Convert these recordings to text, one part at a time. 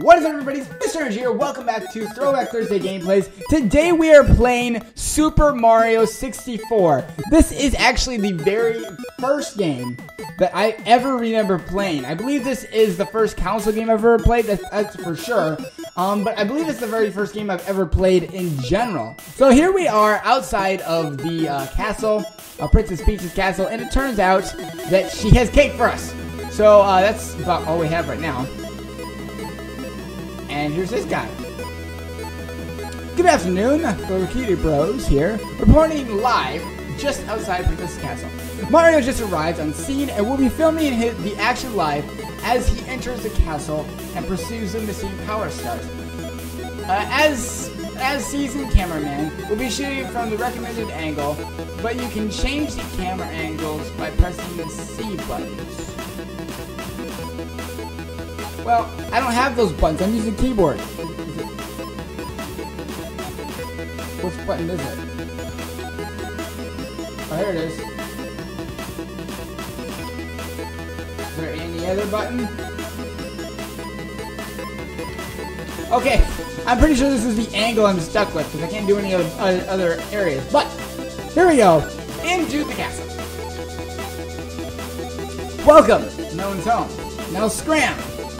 What is up, everybody? It's Mr. Energy here. Welcome back to Throwback Thursday Gameplays. Today we are playing Super Mario 64. This is actually the very first game that I ever remember playing. I believe this is the first console game I've ever played, that's for sure. But I believe it's the very first game I've ever played in general. So here we are outside of the castle, Princess Peach's castle, and it turns out that she has cake for us. So that's about all we have right now. And here's this guy. Good afternoon, the Rikita Bros here, reporting live just outside Princess Castle. Mario just arrived on scene and will be filming the action live as he enters the castle and pursues the missing power stars. As seasoned cameraman, we'll be shooting from the recommended angle, but you can change the camera angles by pressing the C buttons. Well, I don't have those buttons. I'm using keyboard. Which button is it? Oh, here it is. Is there any other button? Okay, I'm pretty sure this is the angle I'm stuck with because I can't do any other areas. But here we go into the castle. Welcome. No one's home. Now scram.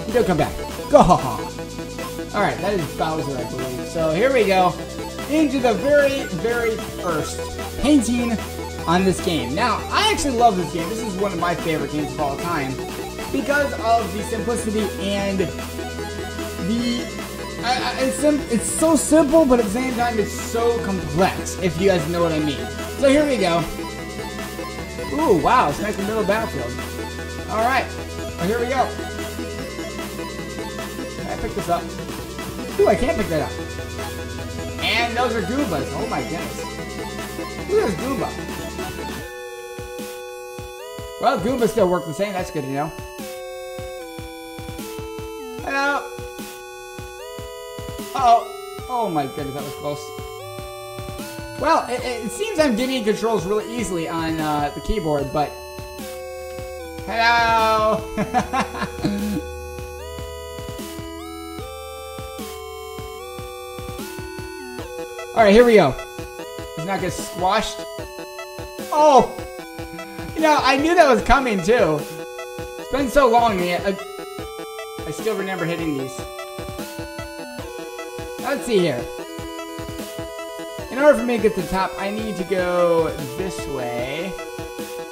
He'll come back. Go! Alright, that is Bowser, I believe. So here we go. Into the very, very first painting on this game. Now, I actually love this game. This is one of my favorite games of all time. Because of the simplicity and the... It's so simple, but at the same time, it's so complex. If you guys know what I mean. So here we go. Ooh, wow. It's nice in the middle of the battlefield. Alright. Well, here we go. Pick this up. Ooh, I can't pick that up. And those are Goombas. Oh my goodness. Look at this Goomba. Well, Goombas still work the same. That's good to know. Hello. Uh-oh. Oh my goodness, that was close. Well, it seems I'm giving controls really easily on the keyboard, but... Hello! Alright, here we go. He's not getting squashed. Oh! You know, I knew that was coming, too. It's been so long, man. I still remember hitting these. Let's see here. In order for me to get to the top, I need to go this way.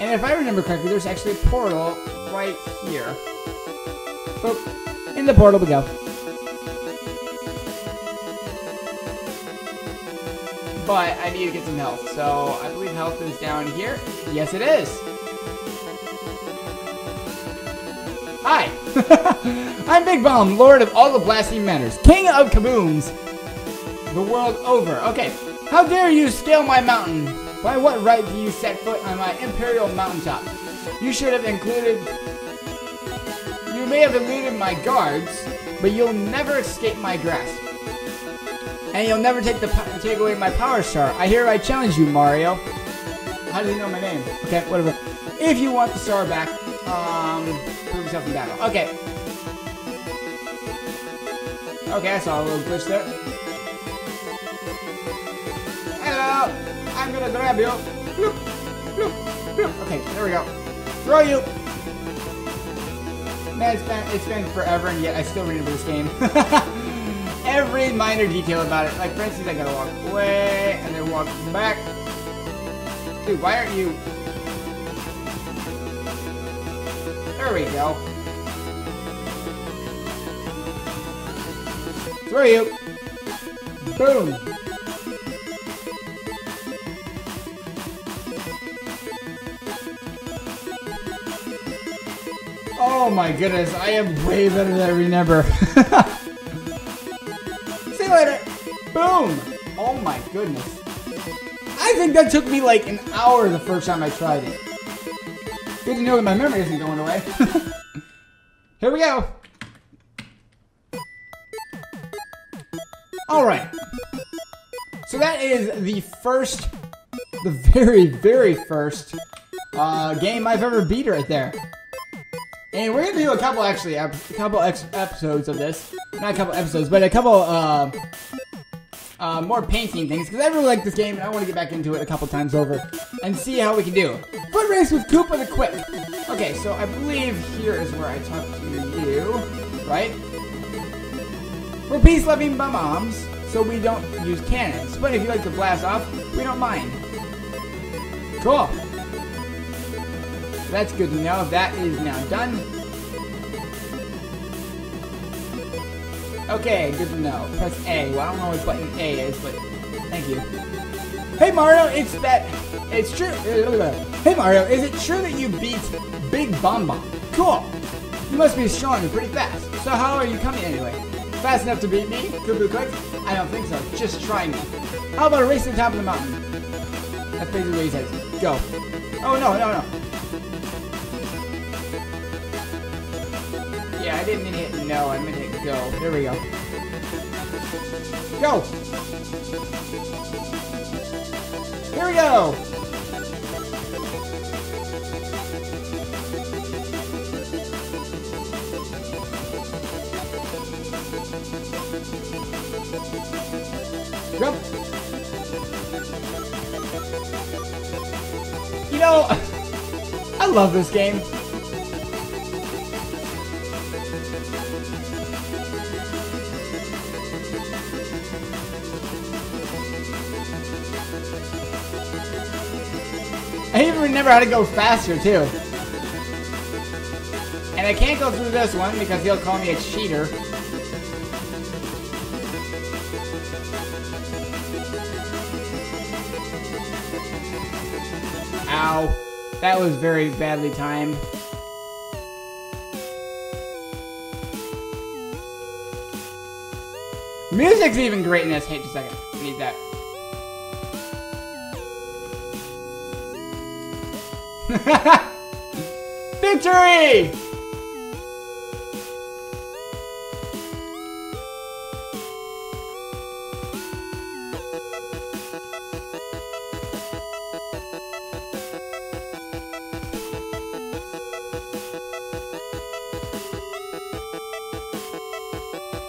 And if I remember correctly, there's actually a portal right here. Oh, in the portal we go. But I need to get some health, so I believe health is down here. Yes, it is. Hi, I'm Big Bob-omb, Lord of all the blasting manners, King of Kabooms, the world over. Okay, how dare you scale my mountain? By what right do you set foot on my imperial mountaintop? You should have included. You may have eluded my guards, but you'll never escape my grasp. And you'll never take away my power star. I hear I challenge you, Mario. How do you know my name? Okay, whatever. If you want the star back, prove yourself in battle. Okay. Okay, I saw a little glitch there. Hello! I'm gonna grab you. Bloop, bloop, bloop. Okay, there we go. Throw you! Man, it's been forever, and yet I still remember this game. Every minor detail about it. Like, for instance, I gotta walk away, and then walk back. Dude, why aren't you... There we go. Throw you. Boom. Oh my goodness, I am way better than I remember. Later. Boom! Oh my goodness. I think that took me like an hour the first time I tried it. Good to know that my memory isn't going away. Here we go. Alright. So that is the very, very first game I've ever beat right there. And we're gonna do a couple, actually, episodes of this. Not a couple episodes, but a couple more painting things, because I really like this game and I want to get back into it a couple times over and see how we can do. Foot race with Koopa the Quick. Okay, so I believe here is where I talk to you, right? We're peace-loving Bob-ombs, so we don't use cannons. But if you like to blast off, we don't mind. Cool. That's good to know. That is now done. Okay, good to know. Press A. Well, I don't know which button A is, but thank you. Hey Mario, Hey Mario, is it true that you beat Big Bob-omb? Cool. You must be strong and pretty fast. So how are you coming anyway? Fast enough to beat me, Koopa Quick? I don't think so. Just try me. How about a race to the top of the mountain? That's basically what he says. Go. Oh no, no, no. Yeah, I didn't mean to hit no, I meant to hit go. There we go. Go! Here we go! Jump! You know, I love this game. I even remember how to go faster, too. And I can't go through this one because he'll call me a cheater. Ow. That was very badly timed. Music's even great in this. Hey, just a second. I need that. Victory!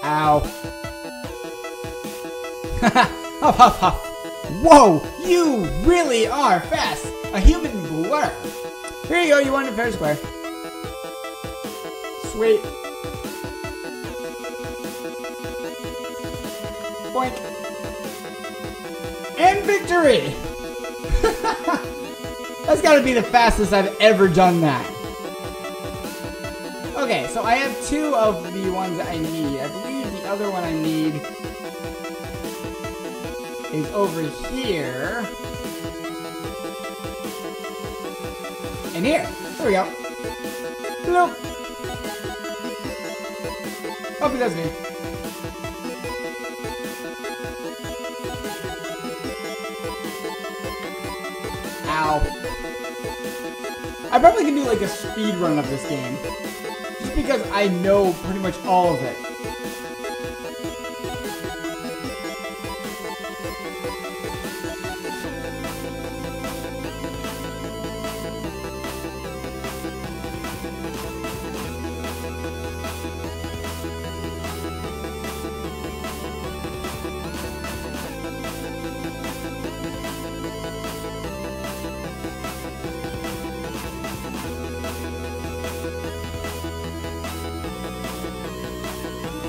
Ow. Hop, hop, hop. Whoa! You really are fast! A human blur! Here you go, you won the fair square. Sweet. Boink. And victory! That's gotta be the fastest I've ever done that. Okay, so I have two of the ones that I need. I believe the other one I need is over here. And here. There we go. Bloop. Hope it does me. Ow. I probably can do like a speed run of this game. Just because I know pretty much all of it.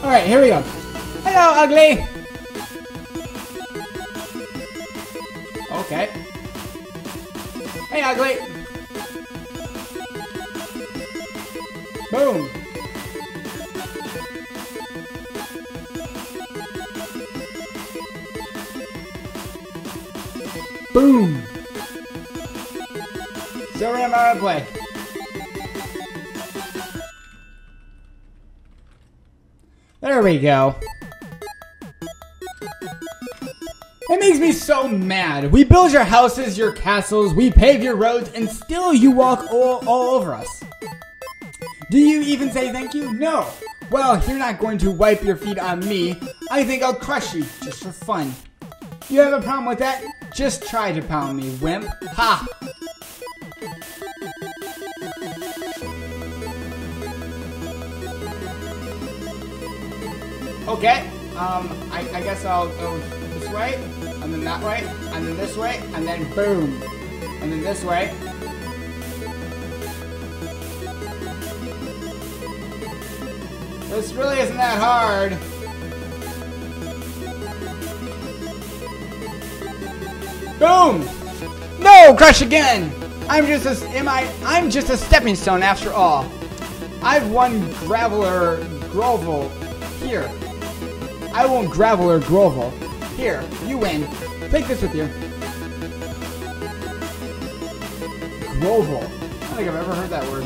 Alright, here we go. Hello, ugly! Okay. Hey, ugly! Boom! Boom! So we're gonna play. There we go. It makes me so mad. We build your houses, your castles, we pave your roads, and still you walk all over us. Do you even say thank you? No. Well, you're not going to wipe your feet on me. I think I'll crush you, just for fun. You have a problem with that? Just try to pound me, wimp. Ha! Okay, I guess I'll go this way, and then that way, and then this way, and then boom, and then this way. This really isn't that hard. Boom! No, crash again! I'm just a stepping stone after all. I've won Graveler Grovel here. I won't Graveler Grovel. Here, you win. Take this with you. Grovel. I don't think I've ever heard that word.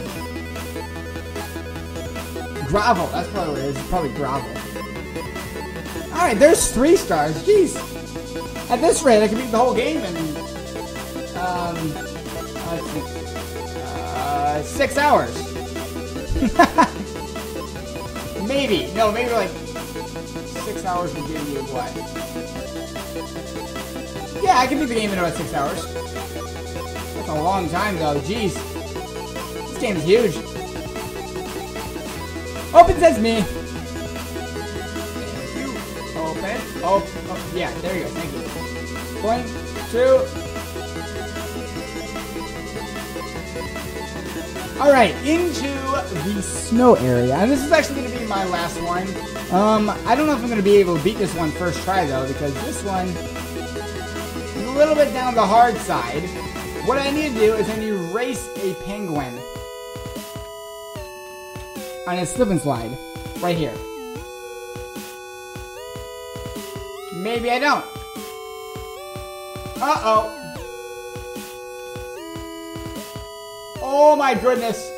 Gravel, that's probably what it is. It's probably gravel. Alright, there's 3 stars. Jeez. At this rate, I can beat the whole game in 6 hours. Maybe. No, maybe like 6 hours will give you what? Yeah, I can beat the game in about 6 hours. That's a long time though. Jeez. This game is huge. Open says me. Open. Oh, oh, yeah, there you go. Thank you. 1, 2. Alright, into the snow area. And this is actually going to be my last one. I don't know if I'm going to be able to beat this one first try, though, because this one is a little bit down the hard side. What I need to do is I need to race a penguin on a slip and slide, right here. Maybe I don't. Uh-oh. Oh my goodness.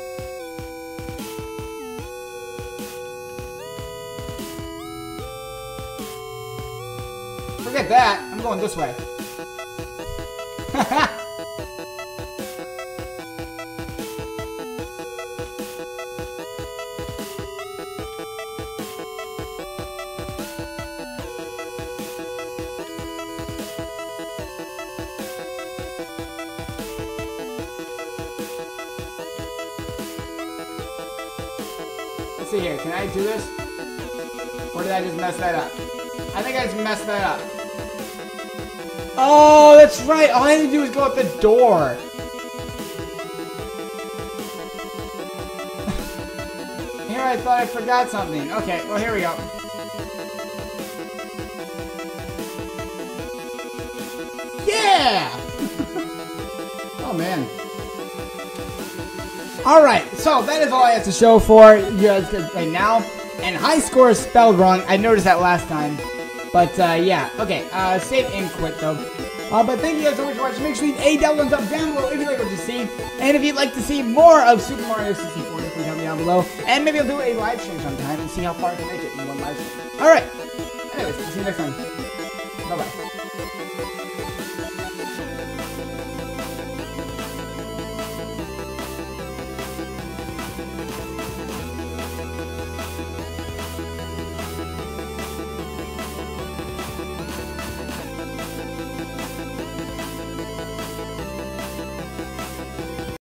Forget that, I'm going this way. Haha. Here, can I do this? Or did I just mess that up? I think I just messed that up. Oh, that's right. All I need to do is go up the door. Here, I thought I forgot something. Okay, well, here we go. Yeah! Oh, man. Alright, so that is all I have to show for you guys right now. And high score is spelled wrong. I noticed that last time. But yeah, okay. Save and quit though. But thank you guys so much for watching. Make sure you leave a double thumbs up down below if you like what you see. And if you'd like to see more of Super Mario 64, please tell me down below. And maybe I'll do a live stream sometime and see how far I can make it in one live stream. Alright. Anyways, see you next time. Bye bye.